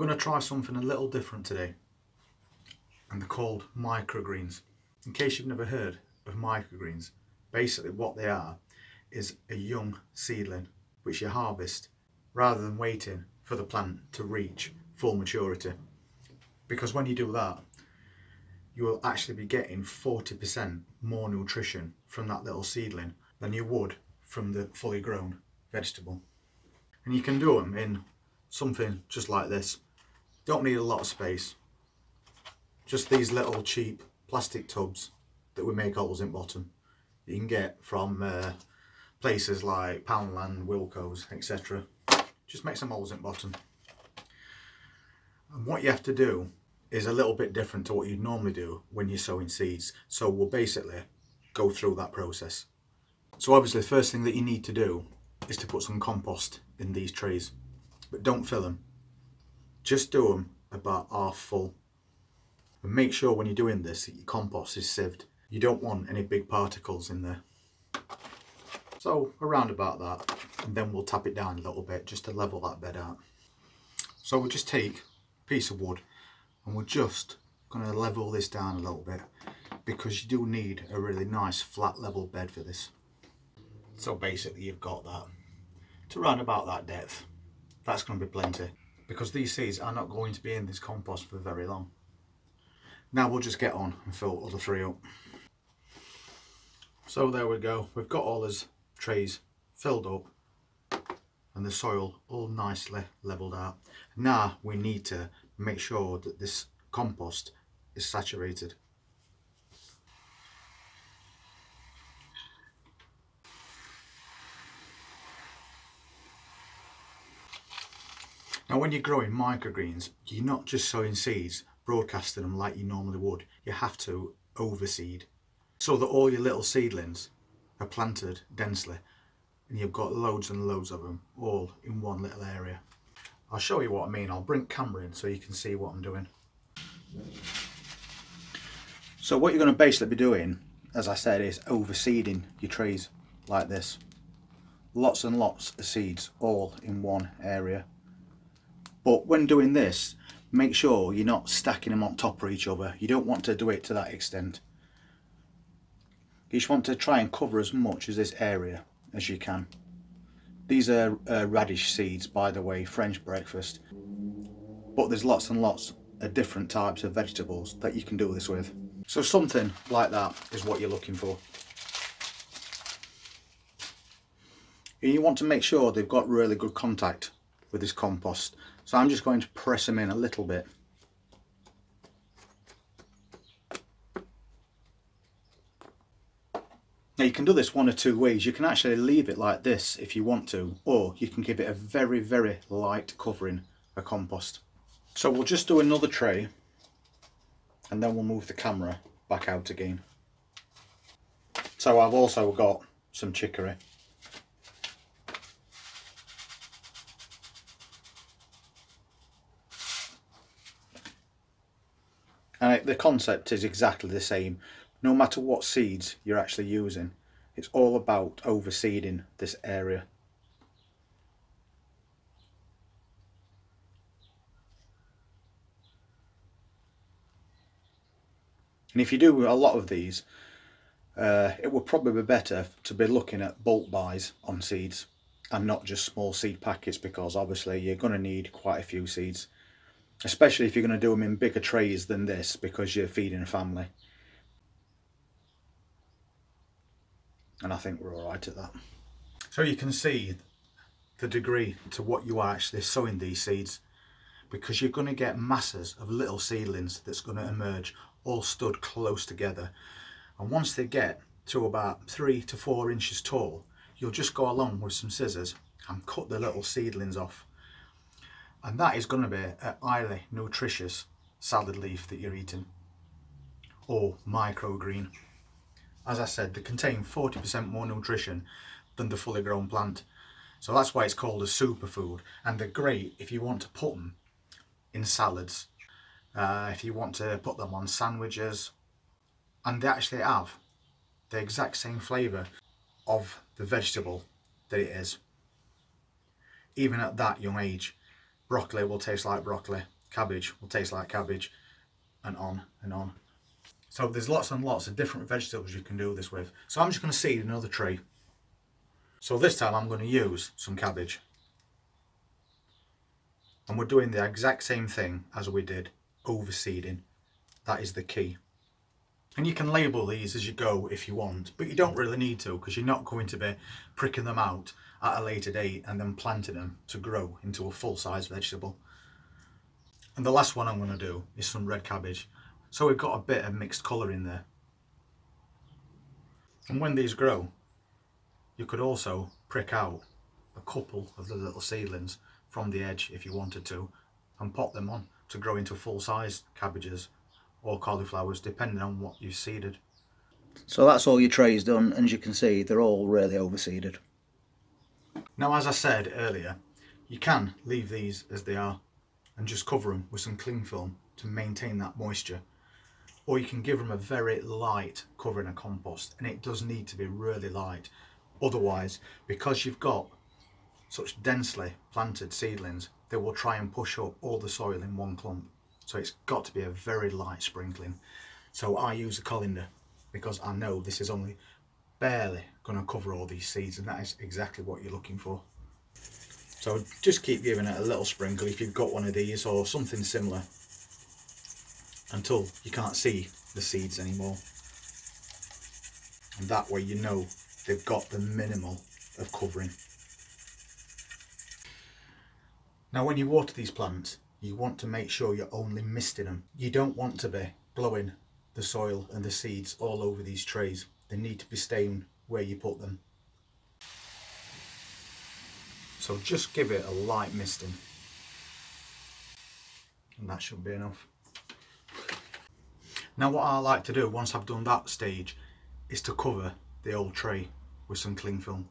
I'm going to try something a little different today, and they're called microgreens. In case you've never heard of microgreens, basically what they are is a young seedling which you harvest rather than waiting for the plant to reach full maturity, because when you do that you will actually be getting 40% more nutrition from that little seedling than you would from the fully grown vegetable. And you can do them in something just like this. Don't need a lot of space, just these little cheap plastic tubs that we make holes in bottom. You can get from places like Poundland, Wilko's, etc. Just make some holes in bottom. And what you have to do is a little bit different to what you'd normally do when you're sowing seeds, so we'll basically go through that process. So obviously the first thing that you need to do is to put some compost in these trays, but don't fill them, just do them about half full. And make sure when you're doing this that your compost is sieved. You don't want any big particles in there. So around about that, and then we'll tap it down a little bit just to level that bed out. So we'll just take a piece of wood and we're just going to level this down a little bit, because you do need a really nice flat level bed for this. So basically you've got that to round about that depth. That's going to be plenty, because these seeds are not going to be in this compost for very long. Now we'll just get on and fill all the three up. So there we go, we've got all those trays filled up and the soil all nicely levelled out. Now we need to make sure that this compost is saturated. Now when you're growing microgreens, you're not just sowing seeds, broadcasting them like you normally would. You have to overseed, so that all your little seedlings are planted densely and you've got loads and loads of them all in one little area. I'll show you what I mean. I'll bring camera in so you can see what I'm doing. So what you're going to basically be doing, as I said, is overseeding your trays like this. Lots and lots of seeds all in one area. But when doing this, make sure you're not stacking them on top of each other. You don't want to do it to that extent. You just want to try and cover as much as this area as you can. These are radish seeds, by the way, French breakfast. But there's lots and lots of different types of vegetables that you can do this with. So something like that is what you're looking for. And you want to make sure they've got really good contact with this compost. So I'm just going to press them in a little bit. Now you can do this one or two ways. You can actually leave it like this if you want to, or you can give it a very, very light covering of compost. So we'll just do another tray and then we'll move the camera back out again. So I've also got some chicory. And the concept is exactly the same. No matter what seeds you're actually using, it's all about overseeding this area. And if you do a lot of these, it would probably be better to be looking at bulk buys on seeds and not just small seed packets, because obviously you're going to need quite a few seeds, especially if you're going to do them in bigger trays than this, because you're feeding a family. And I think we're all right at that. So you can see the degree to what you are actually sowing these seeds, because you're going to get masses of little seedlings that's going to emerge, all stood close together. And once they get to about 3 to 4 inches tall, you'll just go along with some scissors and cut the little seedlings off. And that is going to be a highly nutritious salad leaf that you're eating, or microgreen. As I said, they contain 40% more nutrition than the fully grown plant. So that's why it's called a superfood. And they're great if you want to put them in salads, if you want to put them on sandwiches. And they actually have the exact same flavour of the vegetable that it is, even at that young age. Broccoli will taste like broccoli. Cabbage will taste like cabbage, and on and on. So there's lots and lots of different vegetables you can do this with. So I'm just going to seed another tree. So this time I'm going to use some cabbage. And we're doing the exact same thing as we did overseeding. That is the key. And you can label these as you go if you want, but you don't really need to, because you're not going to be pricking them out at a later date and then planting them to grow into a full-size vegetable. And the last one I'm going to do is some red cabbage. So we've got a bit of mixed colour in there. And when these grow, you could also prick out a couple of the little seedlings from the edge if you wanted to, and pop them on to grow into full-size cabbages or cauliflowers, depending on what you've seeded. So that's all your trays done, and as you can see, they're all really overseeded. Now, as I said earlier, you can leave these as they are and just cover them with some cling film to maintain that moisture, or you can give them a very light covering of compost, and it does need to be really light. Otherwise, because you've got such densely planted seedlings, they will try and push up all the soil in one clump. So it's got to be a very light sprinkling. So I use a colander because I know this is only barely going to cover all these seeds, and that is exactly what you're looking for. So just keep giving it a little sprinkle if you've got one of these or something similar, until you can't see the seeds anymore. And that way you know they've got the minimal of covering. Now, when you water these plants, you want to make sure you're only misting them. You don't want to be blowing the soil and the seeds all over these trays. They need to be staying where you put them. So just give it a light misting, and that should be enough. Now, what I like to do once I've done that stage is to cover the old tray with some cling film.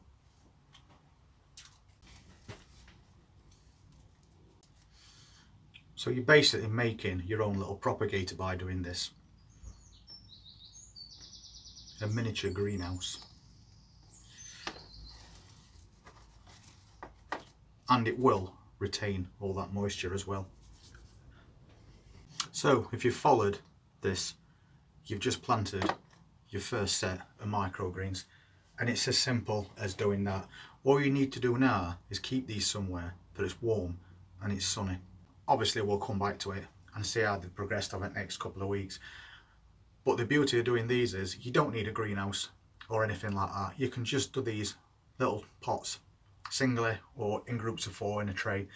So you're basically making your own little propagator by doing this. A miniature greenhouse. And it will retain all that moisture as well. So if you followed this, you've just planted your first set of microgreens, and it's as simple as doing that. All you need to do now is keep these somewhere that it's warm and it's sunny. Obviously we'll come back to it and see how they've progressed over the next couple of weeks, but the beauty of doing these is you don't need a greenhouse or anything like that. You can just do these little pots singly or in groups of four in a tray,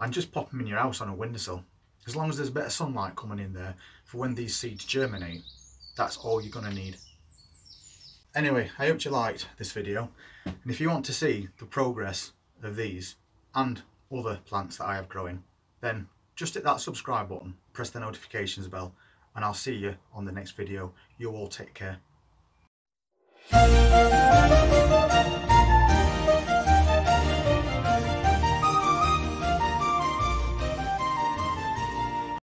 and just pop them in your house on a windowsill. As long as there's a bit of sunlight coming in there for when these seeds germinate, that's all you're going to need. Anyway, I hope you liked this video, and if you want to see the progress of these and other plants that I have growing, then just hit that subscribe button, press the notifications bell, and I'll see you on the next video. You all take care.